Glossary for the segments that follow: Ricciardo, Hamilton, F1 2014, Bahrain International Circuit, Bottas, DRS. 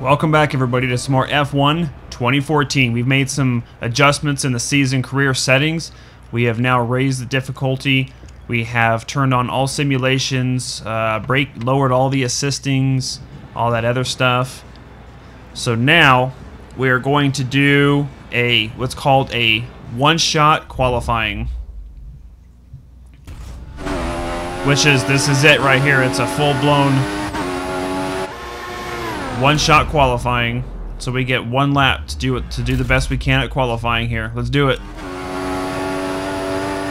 Welcome back, everybody, to some more F1 2014. We've made some adjustments in the season career settings. We have now raised the difficulty. We have turned on all simulations, lowered all the assistings, all that other stuff. So now we are going to do a what's called a one-shot qualifying, which is this is it right here. It's a full-blown one-shot qualifying, so we get one lap to do the best we can at qualifying here. Let's do it.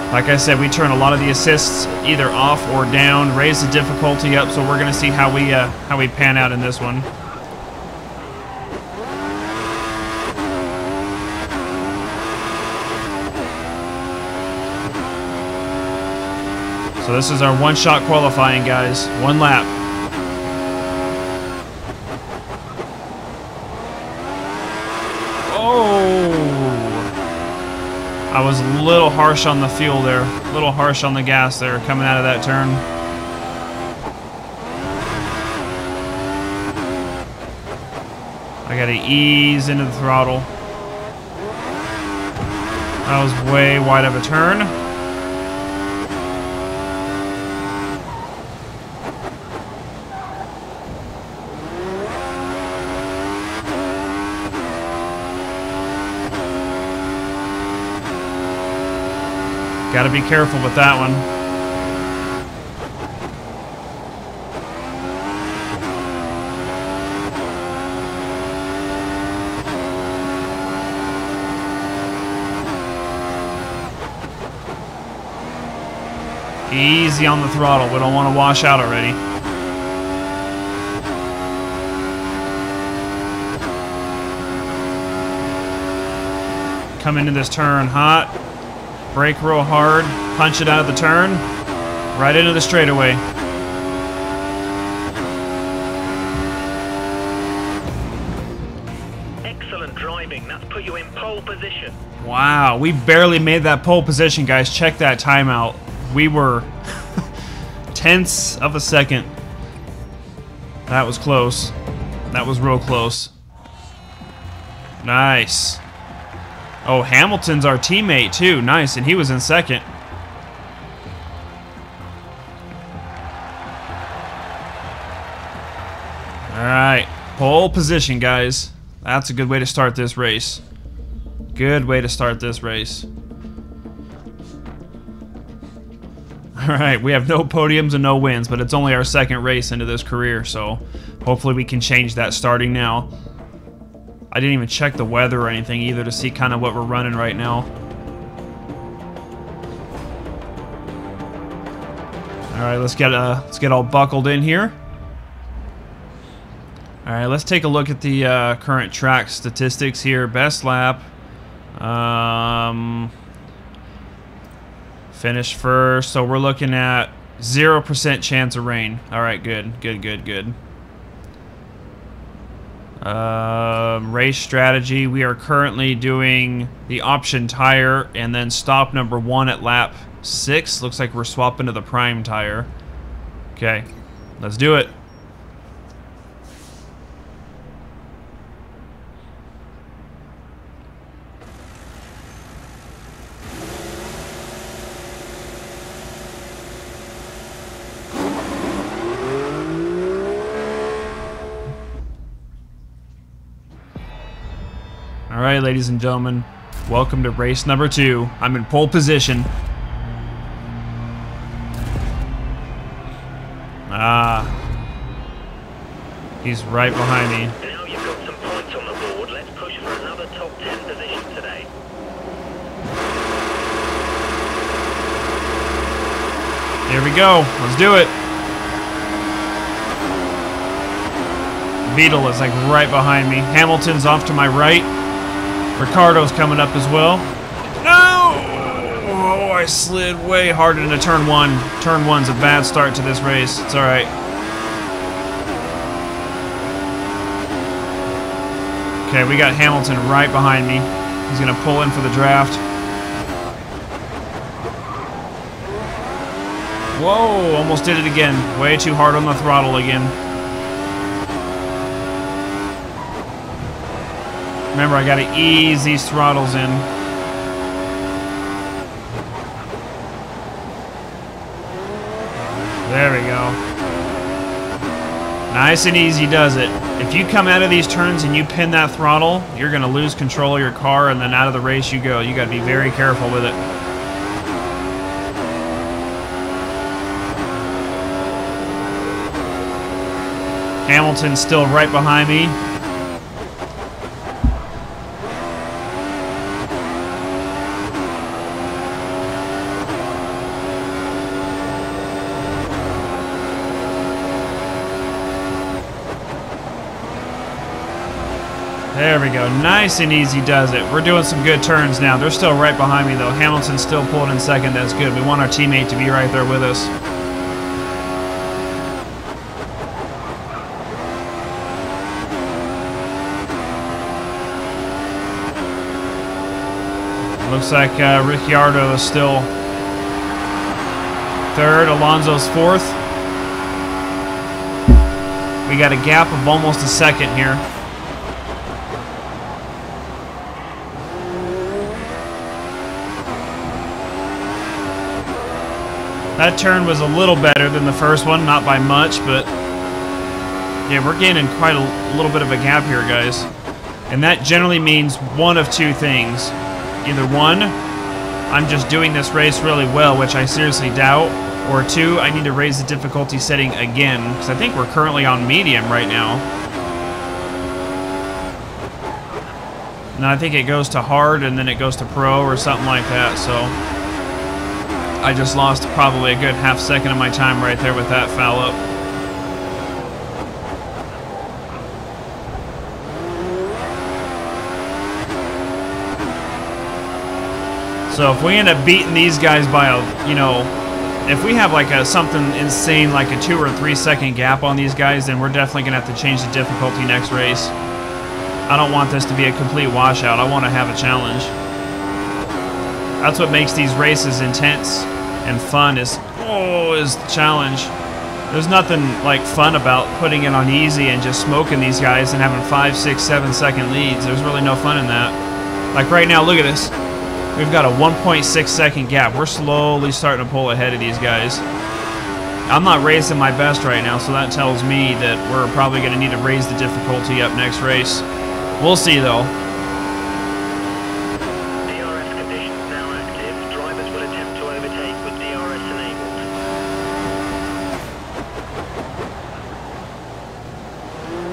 Like I said, we turn a lot of the assists either off or down, raise the difficulty up, so we're gonna see how we pan out in this one. So this is our one-shot qualifying, guys. One lap. I was a little harsh on the fuel there, a little harsh on the gas there, coming out of that turn. I gotta ease into the throttle. That was way wide of a turn. Got to be careful with that one. Easy on the throttle. We don't want to wash out already. Come into this turn hot. Brake real hard, punch it out of the turn, right into the straightaway. Excellent driving. That's put you in pole position. Wow, we barely made that pole position, guys. Check that timeout. We were tenths of a second. That was close. That was real close. Nice. Oh, Hamilton's our teammate, too. Nice, and he was in second. All right, pole position, guys. That's a good way to start this race. Good way to start this race. All right, we have no podiums and no wins, but it's only our second race into this career, so hopefully we can change that starting now. I didn't even check the weather or anything either to see kind of what we're running right now. All right, let's get all buckled in here. All right, let's take a look at the current track statistics here. Best lap, finish first. So we're looking at 0% chance of rain. All right, good. Race strategy. We are currently doing the option tire and then stop number 1 at lap 6. Looks like we're swapping to the prime tire. Okay, let's do it. All right, ladies and gentlemen, welcome to race number 2. I'm in pole position. He's right behind me. Now you've got some points on the board. Let's push for another top 10 position today. Here we go. Let's do it. Beetle is like right behind me. Hamilton's off to my right. Ricciardo's coming up as well. No! Oh, I slid way hard into turn 1. Turn 1's a bad start to this race. It's all right. Okay, we got Hamilton right behind me. He's going to pull in for the draft. Whoa, almost did it again. Way too hard on the throttle again. Remember, I gotta ease these throttles in. There we go. Nice and easy does it. If you come out of these turns and you pin that throttle, you're gonna lose control of your car and then out of the race you go. You gotta be very careful with it. Hamilton's still right behind me. There we go. Nice and easy does it. We're doing some good turns now. They're still right behind me, though. Hamilton's still pulling in second. That's good. We want our teammate to be right there with us. Looks like Ricciardo is still third, Alonso's fourth. We got a gap of almost a second here. That turn was a little better than the first one, not by much, but yeah, we're gaining quite a little bit of a gap here, guys. And that generally means one of two things. Either one, I'm just doing this race really well, which I seriously doubt, or two, I need to raise the difficulty setting again, because I think we're currently on medium right now. And I think it goes to hard, and then it goes to pro, or something like that, so I just lost probably a good half second of my time right there with that foul up. So if we end up beating these guys by a, you know, if we have like a something insane, like a 2 or 3 second gap on these guys, then we're definitely gonna have to change the difficulty next race. I don't want this to be a complete washout. I want to have a challenge. That's what makes these races intense and fun is the challenge. There's nothing like fun about putting it on easy and just smoking these guys and having 5, 6, 7 second leads. There's really no fun in that. Like right now, look at this. We've got a 1.6 second gap. We're slowly starting to pull ahead of these guys. I'm not racing my best right now, so that tells me that we're probably going to need to raise the difficulty up next race. We'll see, though. DRS conditions now active. Drivers will attempt to overtake with DRS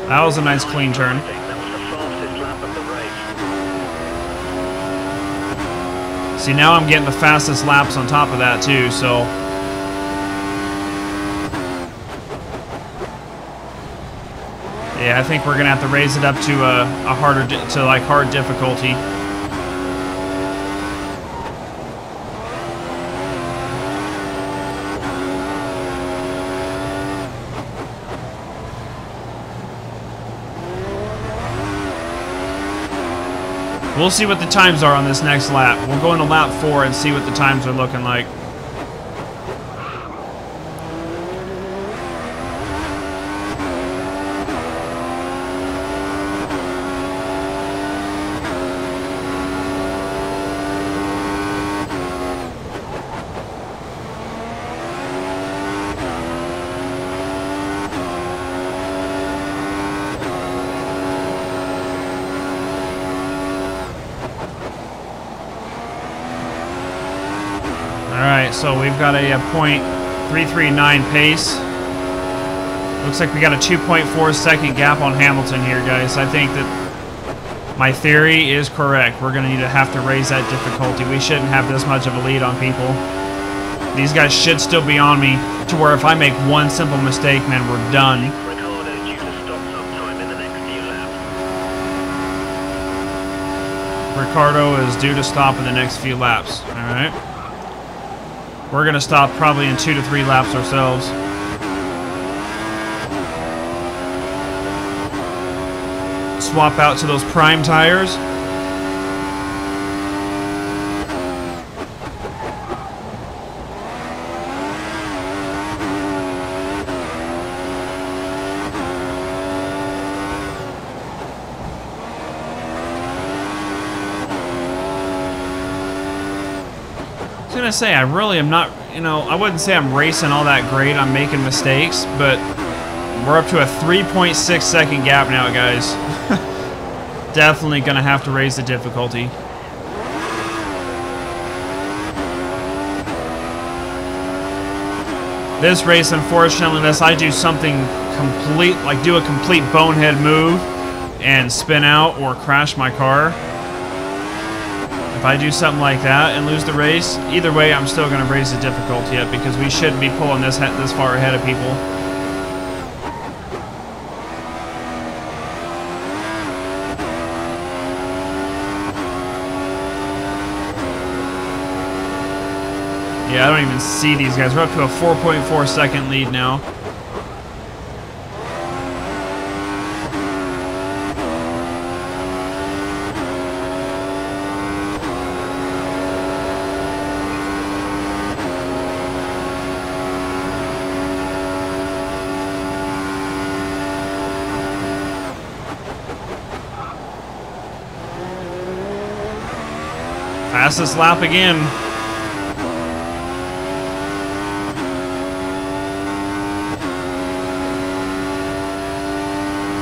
enabled. That was a nice clean turn. See, now I'm getting the fastest laps on top of that, too, so... yeah, I think we're going to have to raise it up to a harder... to, like, hard difficulty. We'll see what the times are on this next lap. We'll go into lap 4 and see what the times are looking like. So we've got a .339 pace. Looks like we got a 2.4 second gap on Hamilton here, guys. I think that my theory is correct. We're going to need to have to raise that difficulty. We shouldn't have this much of a lead on people. These guys should still be on me to where if I make one simple mistake, man, we're done. Ricciardo is due to stop in the next few laps. All right. We're going to stop probably in 2 to 3 laps ourselves. Swap out to those prime tires. was gonna say, I really am not, you know, I wouldn't say I'm racing all that great. I'm making mistakes, but we're up to a 3.6 second gap now, guys. Definitely gonna have to raise the difficulty. This race, unfortunately, unless I do something complete, like do a complete bonehead move and spin out or crash my car, if I do something like that and lose the race, either way, I'm still going to raise the difficulty up because we shouldn't be pulling this far ahead of people. Yeah, I don't even see these guys. We're up to a 4.4 second lead now. Fastest lap again.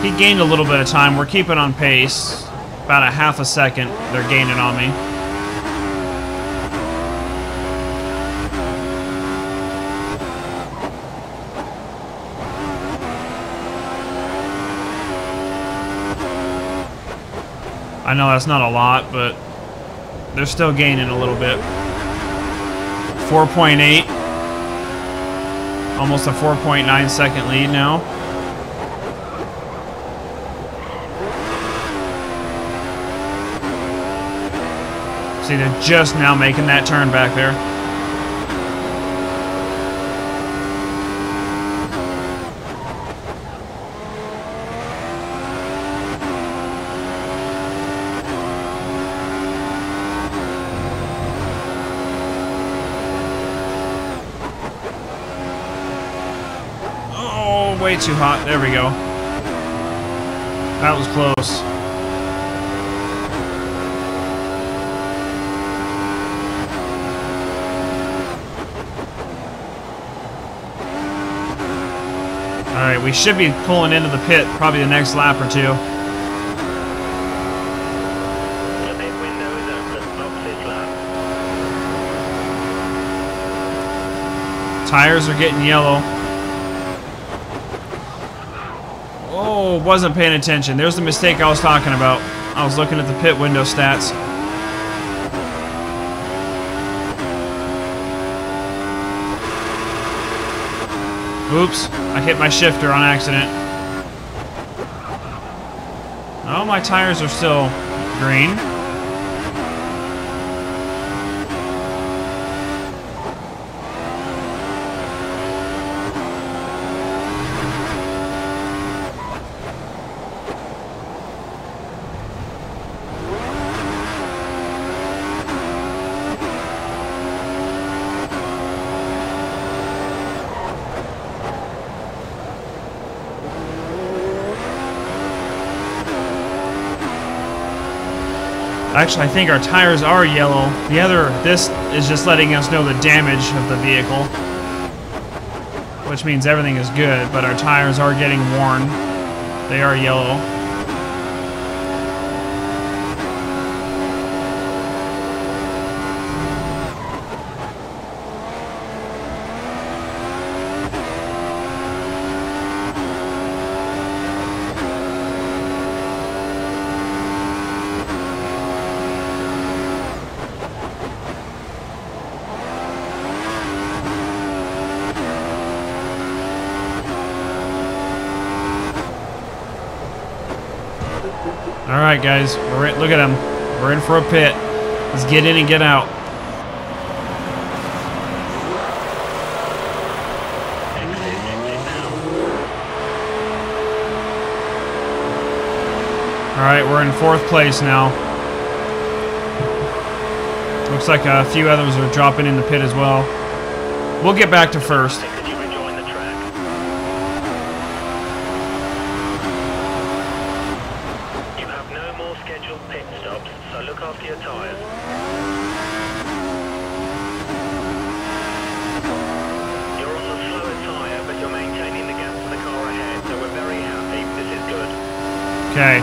He gained a little bit of time. We're keeping on pace. About a half a second, they're gaining on me. I know that's not a lot, but they're still gaining a little bit. 4.8. Almost a 4.9 second lead now. See, they're just now making that turn back there. Oh, way too hot. There we go. That was close. Alright, we should be pulling into the pit probably the next lap or two. Tires are getting yellow. Oh, wasn't paying attention. There's the mistake I was talking about. I was looking at the pit window stats. Oops, I hit my shifter on accident. Oh, my tires are still green. Actually, I think our tires are yellow. This is just letting us know the damage of the vehicle, which means everything is good, but our tires are getting worn. They are yellow. Alright guys, look at them. We're in for a pit. Let's get in and get out. Alright, we're in fourth place now. Looks like a few others are dropping in the pit as well. We'll get back to first. Scheduled pit stops, so look after your tires. Okay.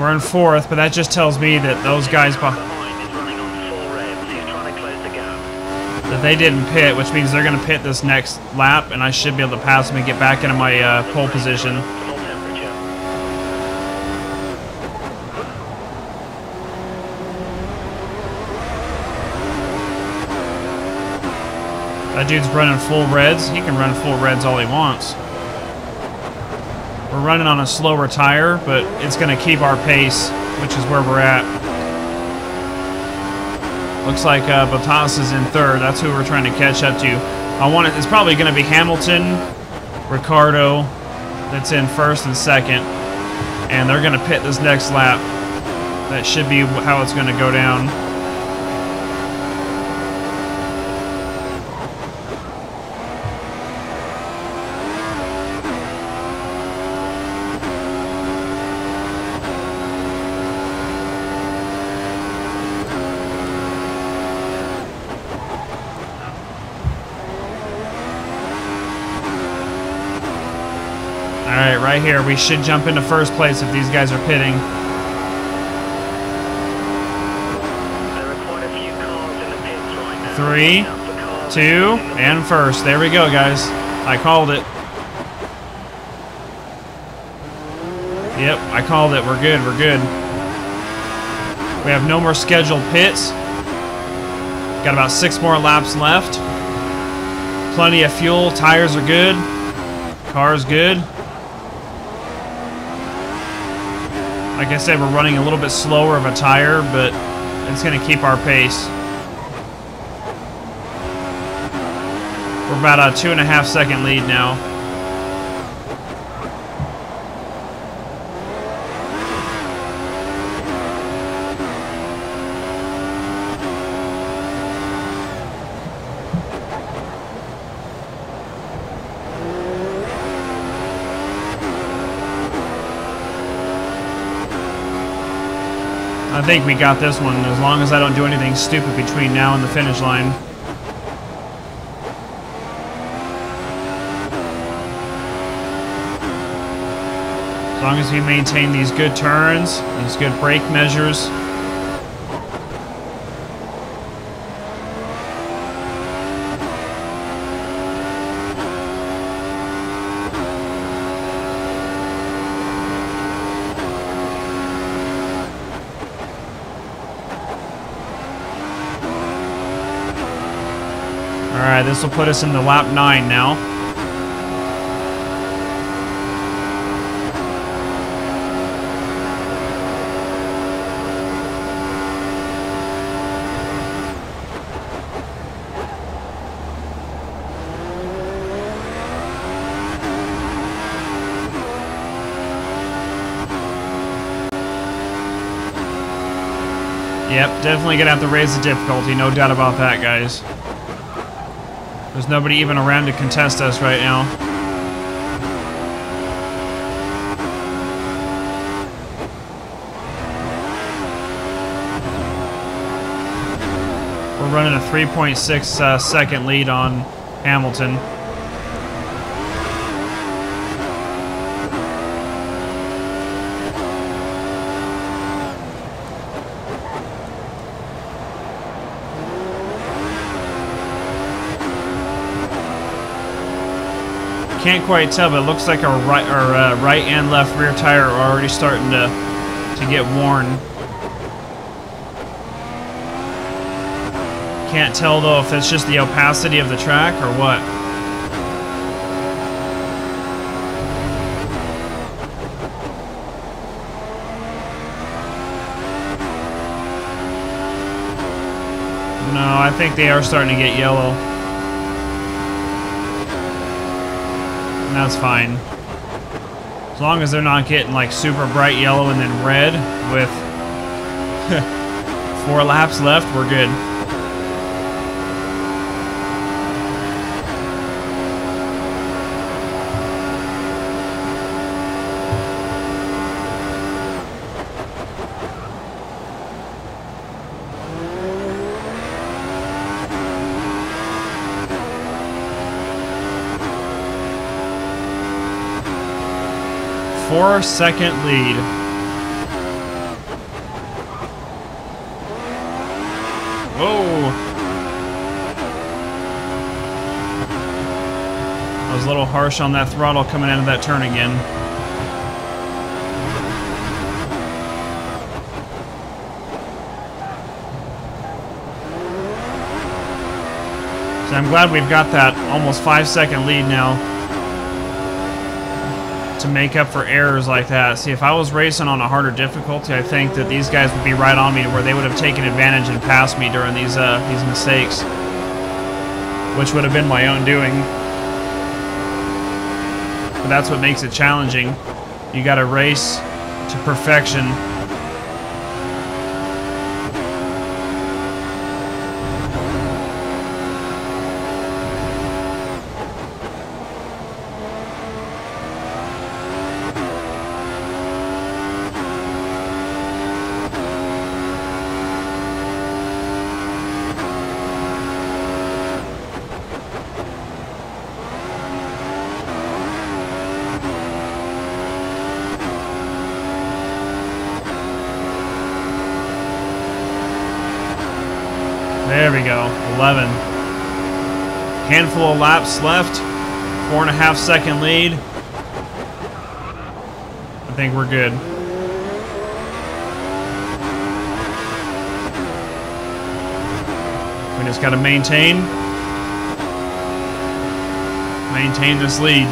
We're in fourth, but that just tells me that those guys that they didn't pit, which means they're going to pit this next lap, and I should be able to pass them and get back into my pole position. That dude's running full reds. He can run full reds all he wants. We're running on a slower tire, but it's going to keep our pace, which is where we're at. Looks like Bottas is in third. That's who we're trying to catch up to. It's probably going to be Hamilton, Ricciardo, that's in first and second, and they're going to pit this next lap. That should be how it's going to go down. Alright, right here. We should jump into first place if these guys are pitting. Three, two, and first. There we go, guys. I called it. Yep, I called it. We're good, we're good. We have no more scheduled pits. Got about 6 more laps left. Plenty of fuel. Tires are good. Car's good. Like I said, we're running a little bit slower of a tire, but it's going to keep our pace. We're about a 2.5-second lead now. I think we got this one, as long as I don't do anything stupid between now and the finish line. As long as we maintain these good turns, these good brake measures. Alright, this will put us into lap 9 now. Yep, definitely gonna have to raise the difficulty, no doubt about that, guys. There's nobody even around to contest us right now. We're running a 3.6 second lead on Hamilton. Can't quite tell, but it looks like our right and left rear tire are already starting to get worn. Can't tell though if it's just the opacity of the track or what. No, I think they are starting to get yellow. That's fine. As long as they're not getting like super bright yellow and then red with 4 laps left, we're good. 4-second lead. Whoa. I was a little harsh on that throttle coming out of that turn again. So I'm glad we've got that almost 5-second lead now to make up for errors like that. See, if I was racing on a harder difficulty, I think that these guys would be right on me, where they would have taken advantage and passed me during these mistakes, which would have been my own doing. But that's what makes it challenging. You gotta race to perfection. There we go, 11. Handful of laps left, 4.5 second lead. I think we're good. We just gotta maintain this lead.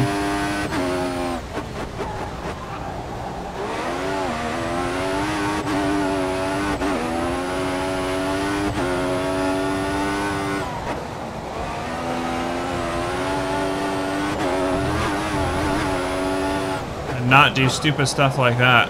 Not do stupid stuff like that.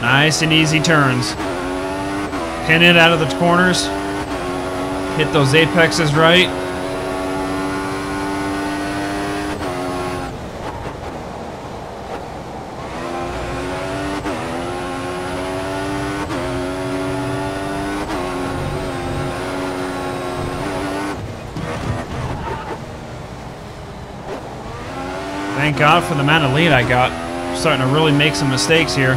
Nice and easy turns. Pin it out of the corners. Hit those apexes right. Thank God for the amount of lead I got. I'm starting to really make some mistakes here.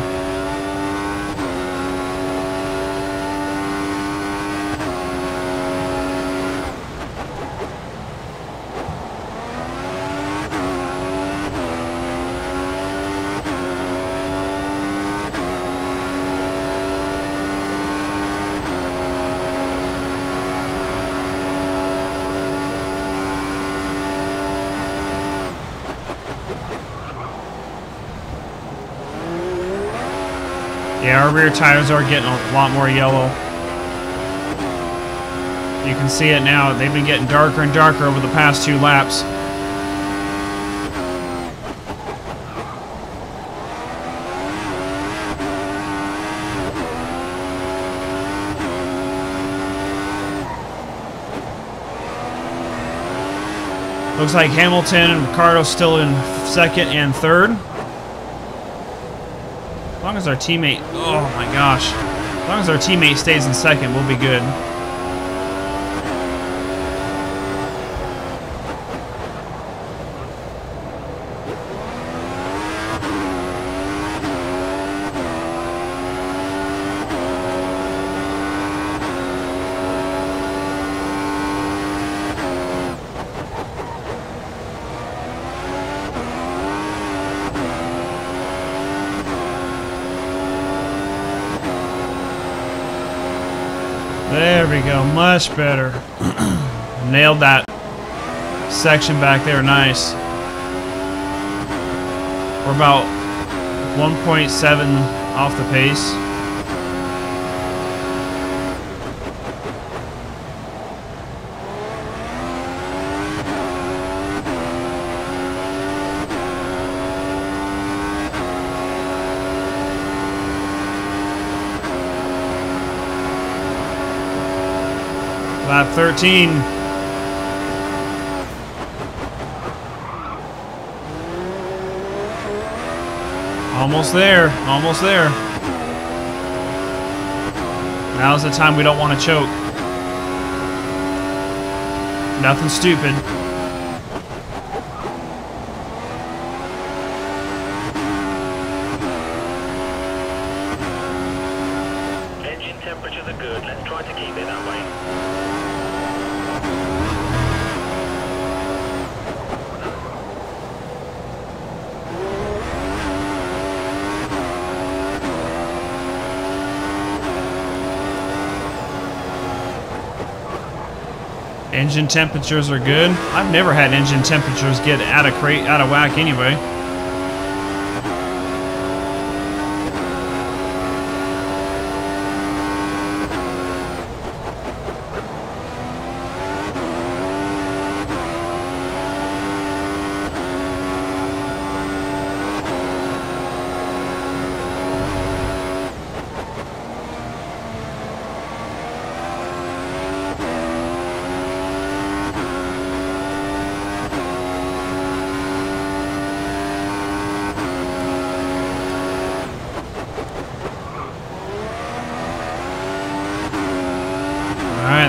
Yeah, our rear tires are getting a lot more yellow. You can see it now. They've been getting darker and darker over the past 2 laps. Looks like Hamilton and Ricciardo still in 2nd and 3rd. As long as our teammate, oh my gosh, as long as our teammate stays in 2nd, we'll be good. There we go, much better. Nailed that section back there, nice. We're about 1.7 off the pace. Lap 13. Almost there. Now's the time we don't want to choke. Nothing stupid. Engine temperatures are good. Let's try to keep it that way. Engine temperatures are good. I've never had engine temperatures get out of whack anyway.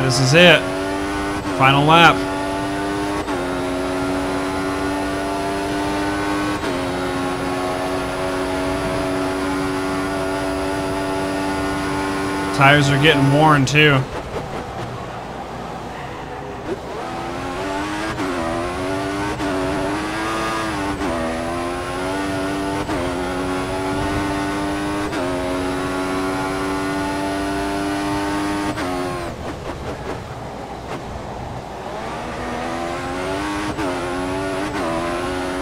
This is it. Final lap. Tires are getting worn too.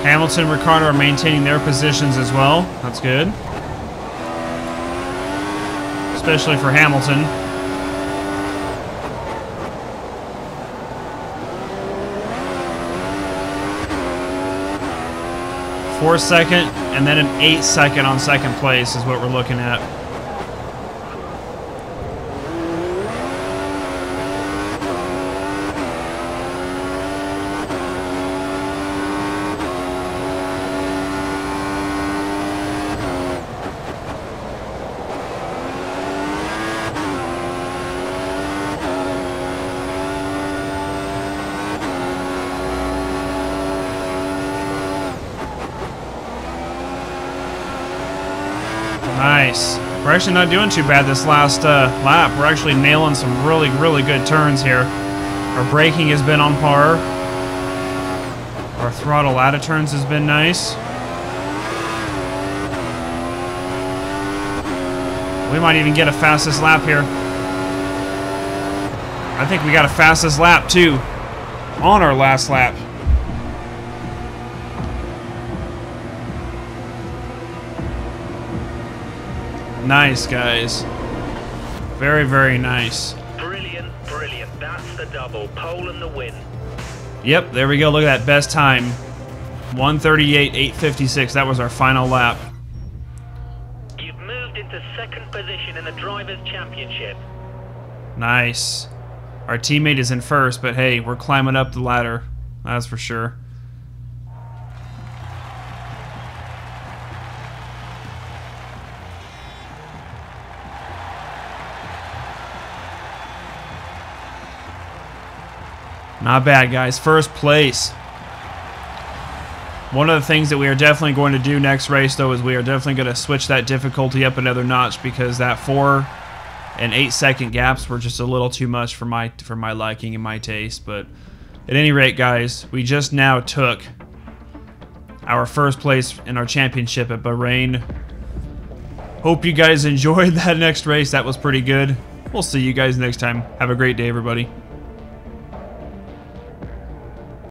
Hamilton and Ricciardo are maintaining their positions as well. That's good. Especially for Hamilton. Four-second and then an eight-second on second place is what we're looking at. Nice. We're actually not doing too bad this last lap. We're actually nailing some really, really good turns here. Our braking has been on par. Our throttle out of turns has been nice. We might even get a fastest lap here. I think we got a fastest lap too on our last lap. Nice, guys. Very, very nice. Brilliant, brilliant. That's the double. Pole and the win. Yep, there we go. Look at that. Best time. 1:38.856. That was our final lap. You've moved into second position in the Drivers' Championship. Nice. Our teammate is in first, but hey, we're climbing up the ladder. That's for sure. Not bad, guys. First place. One of the things that we are definitely going to do next race, though, is we are definitely going to switch that difficulty up another notch because that 4- and 8-second gaps were just a little too much for my liking and my taste. But at any rate, guys, we just now took our first place in our championship at Bahrain. Hope you guys enjoyed that next race. That was pretty good. We'll see you guys next time. Have a great day, everybody.